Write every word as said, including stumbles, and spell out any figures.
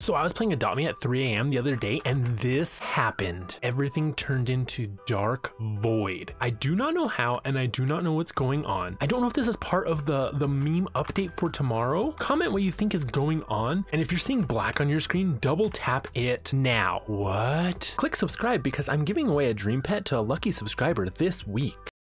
So I was playing Adopt Me at three A M the other day and this happened. Everything turned into dark void. I do not know how and I do not know what's going on. I don't know if this is part of the, the meme update for tomorrow. Comment what you think is going on. And if you're seeing black on your screen, double tap it now. What? Click subscribe because I'm giving away a dream pet to a lucky subscriber this week.